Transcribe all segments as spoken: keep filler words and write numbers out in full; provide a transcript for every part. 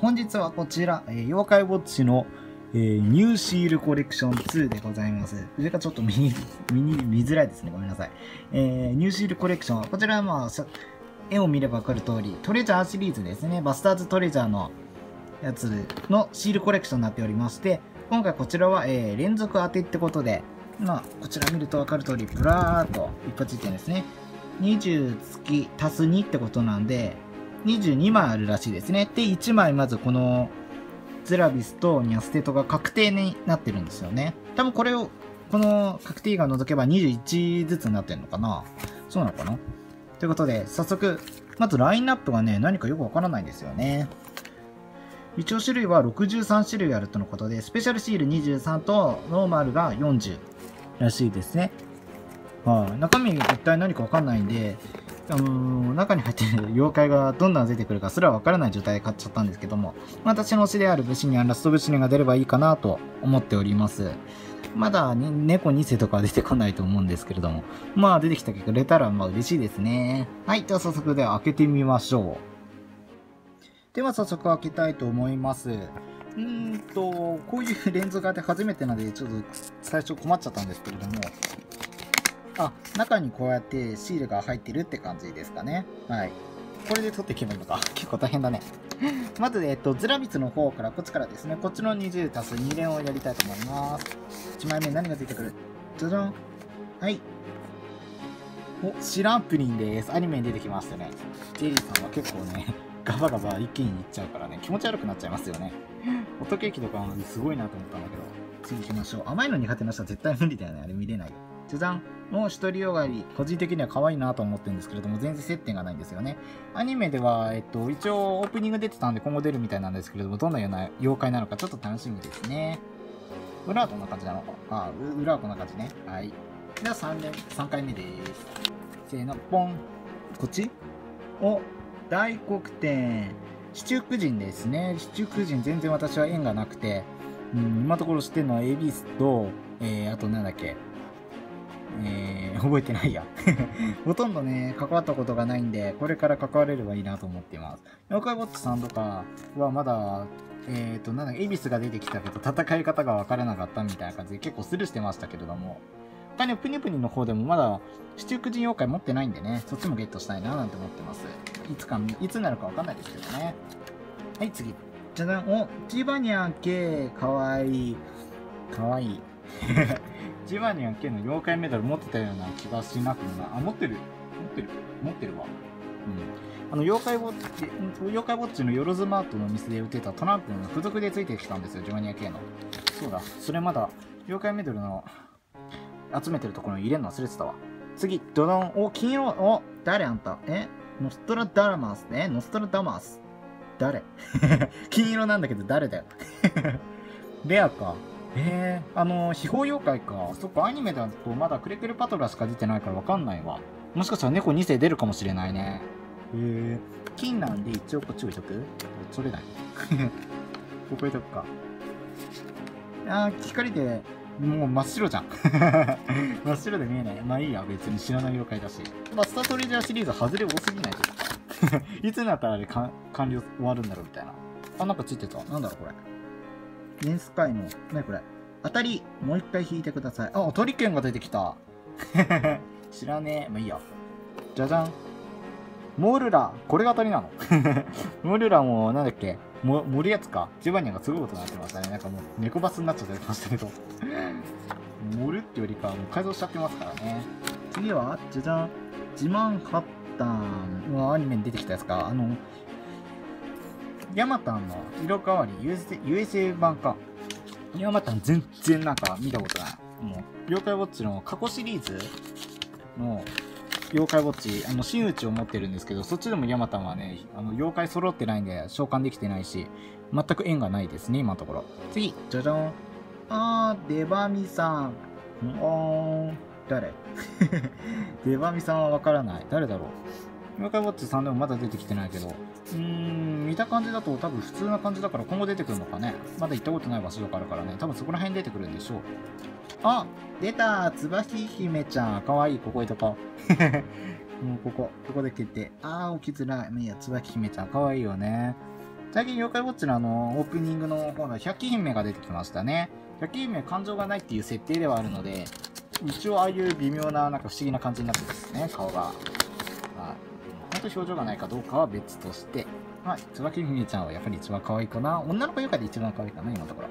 本日はこちら、えー、妖怪ウォッチの、えー、ニューシールコレクションツーでございます。上がちょっと見に、見に、見づらいですね。ごめんなさい。えー、ニューシールコレクションは、こちらはまあ、絵を見ればわかる通り、トレジャーシリーズですね。バスターズトレジャーのやつのシールコレクションになっておりまして、今回こちらは、えー、連続当てってことで、まあ、こちら見るとわかる通り、ブラーっといっこついてるんですね。にじゅう月足すにってことなんで、にじゅうにまいあるらしいですね。で、いちまいまずこのズラビスとニャステトが確定になってるんですよね。多分これを、この確定が除けばにじゅういちずつになってるのかな。そうなのかな。ということで、早速、まずラインナップがね、何かよくわからないんですよね。一応種類はろくじゅうさん種類あるとのことで、スペシャルシールにじゅうさんとノーマルがよんじゅうらしいですね。はあ、中身一体何かわかんないんで、あのー、中に入ってる妖怪がどんなの出てくるかすらわからない状態で買っちゃったんですけども、私の推しであるブシニアン、ラストブシニアンが出ればいいかなと思っております。まだ、ね、猫に世とかは出てこないと思うんですけれども、まあ出てきてくれたらまあ嬉しいですね。はい、では早速では開けてみましょう。では早速開けたいと思います。うーんと、こういうレンズがあって初めてなので、ちょっと最初困っちゃったんですけれども、あ、中にこうやってシールが入ってるって感じですかね。はい。これで取っていけばいいのか。結構大変だね。まず、えっと、ズラビスの方から、こっちからですね、こっちのにじゅう足すに連をやりたいと思います。いちまいめ何が出てくる？じゃじゃん。はい。お、シランプリンです。アニメに出てきましたね。ジェリーさんは結構ね、ガバガバ一気にいっちゃうからね、気持ち悪くなっちゃいますよね。ホットケーキとかもすごいなと思ったんだけど。次行きましょう。甘いの苦手な人は絶対無理だよね。あれ見れない。じゃじゃん。もう独りよがり、個人的には可愛いなと思ってるんですけれども、全然接点がないんですよね。アニメでは、えっと、一応オープニング出てたんで今後出るみたいなんですけれども、どんなような妖怪なのかちょっと楽しみですね。裏はこんな感じなのか。あ、裏はこんな感じね。はい。では3連、3回目です。せーの、ポン。こっち？お、大黒天。四柱人ですね。四柱人全然私は縁がなくて、うん、今のところ知ってるのはエビスと、えー、あとなんだっけ。えー、覚えてないやほとんどね関わったことがないんで、これから関われればいいなと思っています。妖怪ウォッチさんとかはまだえっ、ー、となんだエビスが出てきたけど戦い方が分からなかったみたいな感じで結構スルーしてましたけれども、他にプニプニの方でもまだ四柱人妖怪持ってないんでね、そっちもゲットしたいななんて思ってます。いつかいつになるか分かんないですけどね。はい、次じゃじゃん。おジバニャン系かわいいかわいいジバニャン系の妖怪メダル持ってたような気がしなくもない。あ、持ってる。持ってる。持ってるわ。うん。あの、妖怪ウォッチ、妖怪ウォッチのよろずマートのお店で売ってたトランプの付属でついてきたんですよ、ジバニャン系の。そうだ。それまだ、妖怪メダルの集めてるところに入れるの忘れてたわ。次、ドドン。お、金色。お、誰あんた。えノストラダマス。えノストラダマス。誰金色なんだけど誰だよ。レアか。えー、あのー、秘宝妖怪か。そっか、アニメだとまだクレクレパトラしか出てないからわかんないわ。もしかしたら猫に世出るかもしれないね。へえ。金なんで一応こっち置いとく？それだね。ここ置いとくか。あー、光で、もう真っ白じゃん。真っ白で見えない。まあいいや、別に知らない妖怪だし。まあ、スタートレジャーシリーズ外れ多すぎないですか。いつになったらあれ完了終わるんだろうみたいな。あ、なんかついてた。なんだろう、これ。レンス界の、何これ。当たり、もう一回引いてください。あ、鳥剣が出てきた。知らねえ。まあいいや。じゃじゃん。モールラ。これが当たりなの。モールラも、なんだっけ。も、森やつか。ジバニャンがすごいことになってましたね。なんかもう、猫バスになっちゃってましたけど。モルってよりかは、もう改造しちゃってますからね。次は、じゃじゃん。自慢ハッタンのアニメに出てきたやつか。あの、ヤマタンの色変わり ユーエスエー 版か。ヤマタン全然なんか見たことない。もう、妖怪ウォッチの過去シリーズの妖怪ウォッチ、あの、真打ちを持ってるんですけど、そっちでもヤマタンはね、あの、妖怪揃ってないんで召喚できてないし、全く縁がないですね、今のところ。次、じゃじゃん。あー、デバミさん。んー、誰デバミさんはわからない。誰だろう。妖怪ウォッチさんでもまだ出てきてないけど、うーん、見た感じだと多分普通な感じだから今後出てくるのかね。まだ行ったことない場所とかあるからね、多分そこら辺出てくるんでしょう。あ、出たつばひ姫ちゃん。かわいい、ここ置いとこう。もうここ、ここで決定。あー、起きづらい。いや、つばひ姫ちゃん、かわいいよね。最近妖怪ウォッチのあの、オープニングの方の百鬼姫が出てきましたね。百鬼姫感情がないっていう設定ではあるので、一応ああいう微妙な、なんか不思議な感じになってますね、顔が。まあ、ほんと表情がないかどうかは別として。まあ、椿姫ちゃんはやっぱり一番可愛いかな。女の子妖怪で一番可愛いかな、今のところ。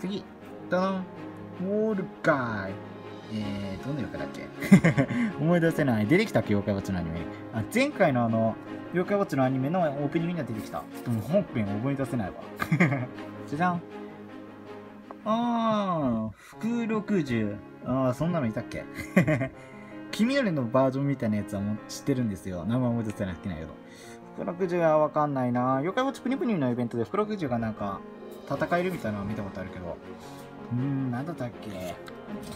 次、ダダン。モールガイ。えー、どんな妖怪だっけ思い出せない。出てきたっけ、妖怪ウォッチのアニメ。あ、前回のあの、妖怪ウォッチのアニメのオープニングには出てきた。でも本編思い出せないわ。じゃじゃん。あー、福六十。あー、そんなのいたっけ君よりのバージョンみたいなやつはもう知ってるんですよ。名前思い出せないけど。福六十はわかんないな。妖怪ウォッチプニプニのイベントで福六十がなんか、戦えるみたいなのは見たことあるけど。うーん、なんだったっけ。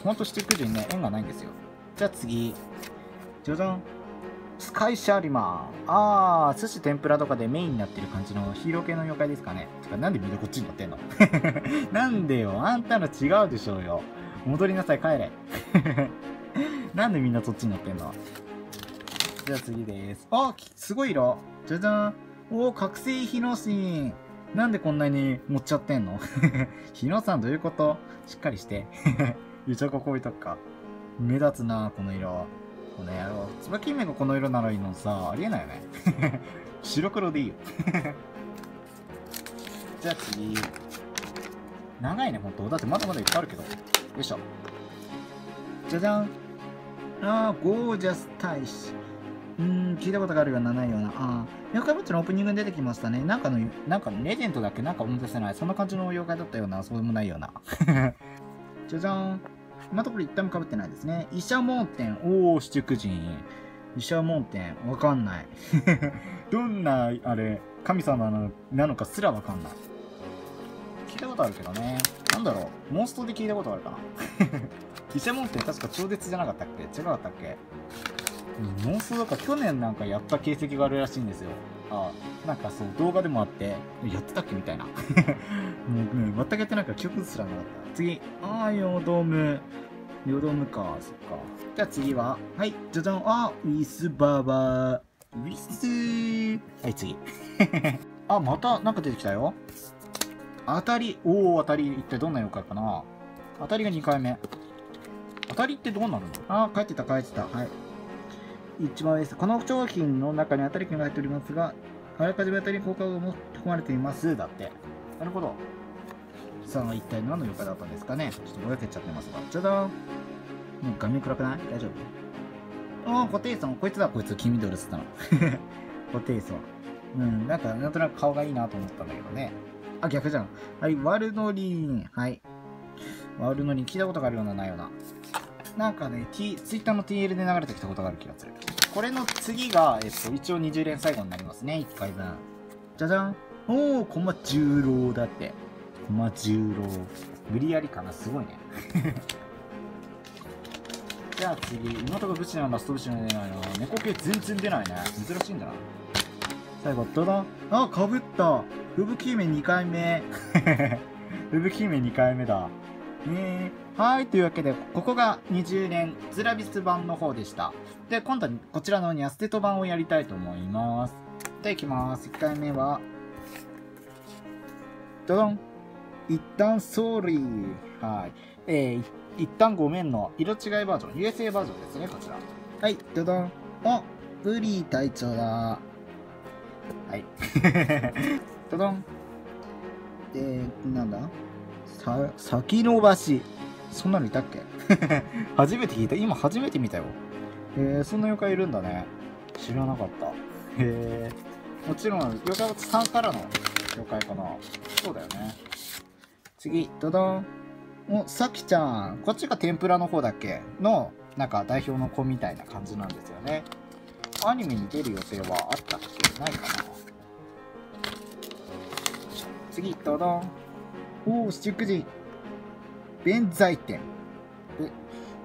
ほんと七福神ね、縁がないんですよ。じゃあ次。じゃじゃん。スカイシャリマン。あー、寿司天ぷらとかでメインになってる感じのヒーロー系の妖怪ですかね。てか、なんでみんなこっちに乗ってんのなんでよ、あんたの違うでしょうよ。戻りなさい、帰れ。なんでみんなそっちに乗ってんの。じゃあ次です。あ、すごい色。じゃじゃん。おー、覚醒ヒノシン。なんでこんなに持っちゃってんのヒノさんどういうこと、しっかりして。ゆちょここ置いとくか。目立つな、この色。この野郎。椿姫がこの色ならいいのさ、ありえないよね。白黒でいいよ。じゃあ次。長いね、ほんと。だってまだまだいっぱいあるけど。よいしょ。じゃじゃん。あー、ゴージャス大使。うーん、聞いたことがあるような、ないような。あー、妖怪ウォッチのオープニングに出てきましたね。なんかの、なんかレジェンドだっけ、なんか思い出せない。そんな感じの妖怪だったような、そうでもないような。じゃじゃん。今のところ一体も被ってないですね。医者門店。おー、七福神。医者門店。わかんない。どんな、あれ、神様な の, なのかすらわかんない。聞いたことあるけどね。なんだろう。モンストで聞いたことあるかな。医者門店確か超絶じゃなかったっけ、違かったっけ。モンストとか去年なんかやった形跡があるらしいんですよ。ああ、なんかそう、動画でもあって、やってたっけみたいな。もう、ね、全くやってないから記憶すらなかった。次。ああ、ヨドーム。ヨドームか、そっか。じゃあ次は、はい、じゃじゃん、あ、ウィスバーバー。ウィスはい、次。あ、また、なんか出てきたよ。当たり。おお、当たり。一体どんな妖怪かな。当たりがにかいめ。当たりってどうなるの。あー、帰ってた、帰ってた。はい。一番上です。この商品の中に当たり券が入っておりますが、あらかじめ当たり効果が含まれています。だって。なるほど。さあ、一体何の妖怪だったんですかね。ちょっとぼやけちゃってますが。じゃだーん。もう画面暗くない？大丈夫？おー、コテイソン。こいつだ、こいつ。黄緑っつったの。コテイソン。うん、なんか、なんとなく顔がいいなと思ったんだけどね。あ、逆じゃん。はい、ワルノリン。はい。ワルノリン。聞いたことがあるような、ないような。なんかね、T、ツイッターの ティーエル で流れてきたことがある気がする。これの次が、えっと、一応にじゅうれんさいごになりますね。いっかいぶん。じゃじゃん。おー、駒十郎だって。駒十郎。無理やりかな、すごいね。じゃあ次、今とか武士なのラスト武士の出ないな。猫系全然出ないね。珍しいんだな。最後、どどん。あ、かぶった。ふぶき姫にかいめ。ふぶき姫にかいめだ。えー。はい、というわけで、ここがにじゅうねんズラビス版の方でした。で、今度はこちらのニャステト版をやりたいと思います。じゃあいきます。いっかいめは、ドドン。一旦ソーリー。はい。えー、一旦ごめんの色違いバージョン、ユーエスエー バージョンですね、こちら。はい、ドドン。お、ブリー隊長だ。はい。ドドン。えー、なんださ、先延ばし。そんなのいたっけ初めて聞いた。今初めて見たよ。えー、そんな妖怪いるんだね。知らなかった。へえ。もちろん、妖怪ウォッチさんからの妖怪かな。そうだよね。次、ドドン。お、さきちゃん。こっちが天ぷらの方だっけの、なんか代表の子みたいな感じなんですよね。アニメに出る予定はあったっけないかな。次、ドドン。おー、七福神。弁財天。え、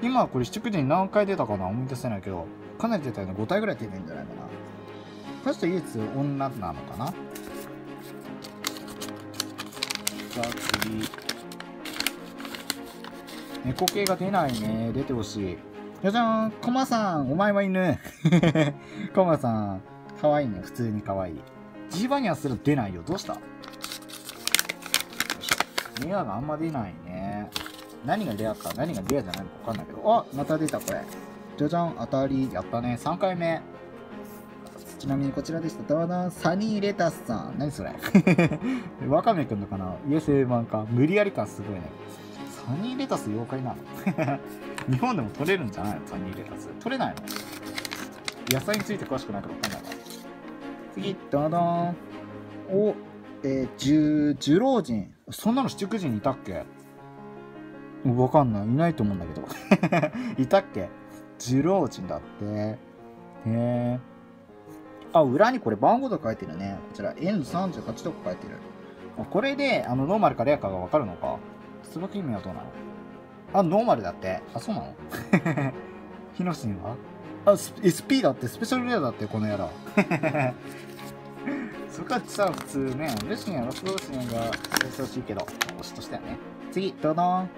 今はこれ七福神何回出たかな、思い出せないけど、かなり出たよね。ごたいぐらい出てるんじゃないかな。かつて唯一女なのかな。じゃあ次。猫系が出ないね。出てほしい。じゃじゃーん。コマさん、お前は犬。コマさん、かわいいね。普通にかわいい。ジバニャすら出ないよ。どうした？よいしょ。レアがあんま出ないね。何がレアか、何がレアじゃないのかわかんないけど。あ、また出たこれ。じゃじゃん、当たり。やったね。さんかいめ。ちなみにこちらでした。だだん、サニーレタスさん。何それワカメくんのかな。イエスエーマンか。無理やり感すごいね。サニーレタス妖怪なの日本でも取れるんじゃないのサニーレタス。取れないの？野菜について詳しくないからわかんないわ。次、ダダーン。お、えー、十、十老人。そんなの七九人にいたっけ？わかんない。いないと思うんだけど。いたっけ？十老人だって。へえ。あ、裏にこれ番号とか書いてるね。こちら、エヌさんじゅうはち とか書いてる。あ、これで、あの、ノーマルかレアかがわかるのか。その意味はどうなの？あ、ノーマルだって。あ、そうなのヒノシンはあ、エスピー だって、スペシャルレアだって、この野郎。そこはさ、普通ね、嬉しいんやろ、そうしんが、優しいけど、推しとしてはね。次、どどん。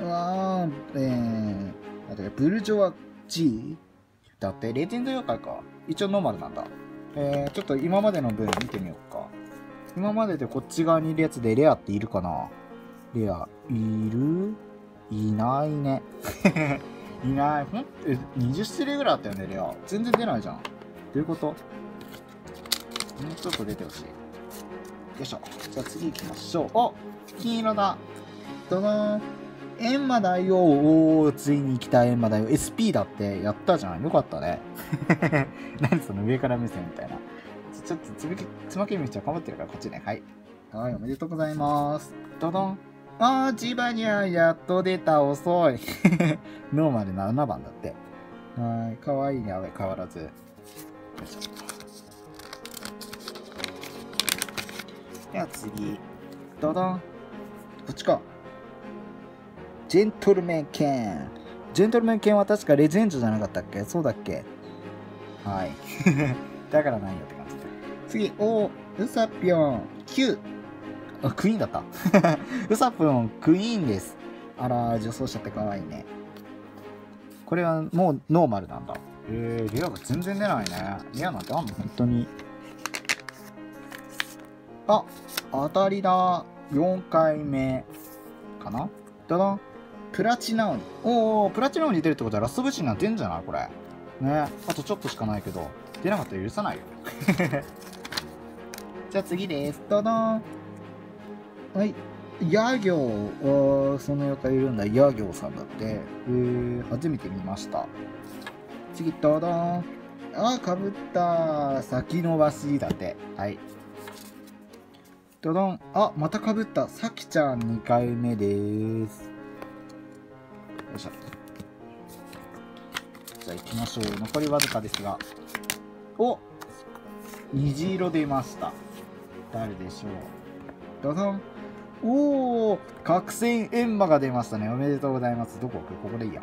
うわー、えー、あとブルジョワ G？ だって、レジェンド妖怪か。一応ノーマルなんだ。えー、ちょっと今までの分見てみようか。今まででこっち側にいるやつでレアっているかな？レア、いる？いないね。いない。ほんえ、にじゅっ種類ぐらいあったよね、レア。全然出ないじゃん。どういうこと？もうちょっと出てほしい。よいしょ。じゃあ次行きましょう。お、金色だ。どどーん。エンマだよ。おー、ついに来たエンマだよ。エスピー だって、やったじゃん。よかったね。何その上から目線みたいな。ちょっとつぶき、つまきみちは頑張ってるから、こっちね。はい。はい、おめでとうございます。どどん。あー、ジバニャー、やっと出た、遅い。ノーマルななばんだって。はい、かわいいね、あれ、変わらず。よいしょ。では次。どどん。こっちか。ジェントルメン犬。ジェントルメン犬は確かレジェンドじゃなかったっけ？そうだっけ？はい。だからないよって感じで。次、おー、ウサピョン、きゅう。あ、クイーンだった。ウサプン、クイーンです。あら、女装しちゃって可愛いね。これはもうノーマルなんだ。えー、レアが全然出ないね。レアなんてあんの？本当に。あ、当たりだ。よんかいめかな？だだん。プラチナ鬼。おー、プラチナ鬼出るってことはラスト武士になってんじゃないこれ。ね。あとちょっとしかないけど、出なかったら許さないよ。じゃあ次です。だだん。はい。ヤギョウ、その妖怪いるんだ。ヤギョウさんだって。えー、初めて見ました。次、どどーん。あー、かぶった。先延ばしだって。はい。どどん。あ、またかぶった。さきちゃんにかいめでーす。よいしょ。じゃあ行きましょう。残りわずかですが。お！虹色出ました。誰でしょう。どどん。おお、覚醒エンマが出ましたね。おめでとうございます。どこ？ここでいいや。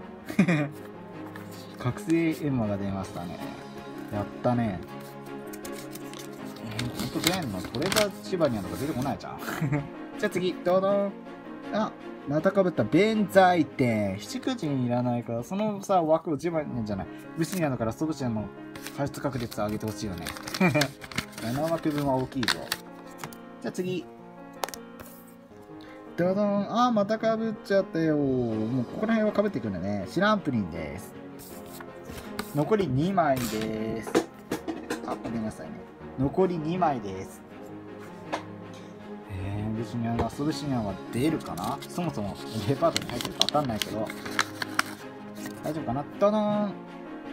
覚醒エンマが出ましたね。やったね。えー、ほんと出んの？これがシバニャンとか出てこないじゃん。じゃあ次、どうぞ。あ、またかぶった。弁財天。七九人いらないから、そのさ、枠をシバニャンじゃない。武士にあるから、ストブシャンの排出確率を上げてほしいよね。ななわくぶんは大きいぞ。じゃあ次。どどん。あー、またかぶっちゃったよ。もうここら辺はかぶってくるんだね。シランプリンです。残りにまいです。あ、ごめんなさいね。残りにまいです。えー、ブシニャンラストブシニャンは出るかな。そもそもデパートに入ってるか分かんないけど大丈夫かな。どどん。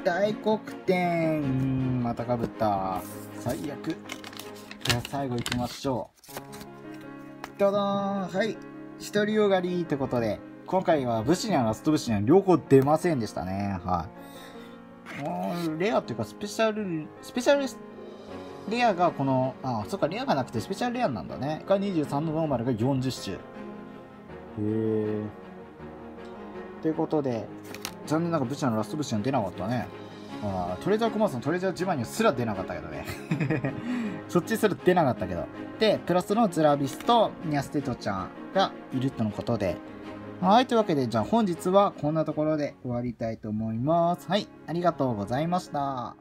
大黒天。またかぶった。最悪。じゃあ最後いきましょう。どどん。はい、独りよがりってことで、今回は武士にはラスト武士には両方出ませんでしたね。はい。もう、レアっていうか、スペシャル、スペシャルレアがこの、あ、そっか、レアがなくてスペシャルレアなんだね。がにじゅうさんのノーマルがよんじゅっしゅ。へえ。ということで、残念ながら武士のラスト武士には出なかったね。あ、トレジャーコマースのトレジャー自慢にはすら出なかったけどね。そっちすら出なかったけど。で、プラスのズラビスとニャステトちゃんがいるとのことで。はい、というわけで、じゃあ本日はこんなところで終わりたいと思います。はい、ありがとうございました。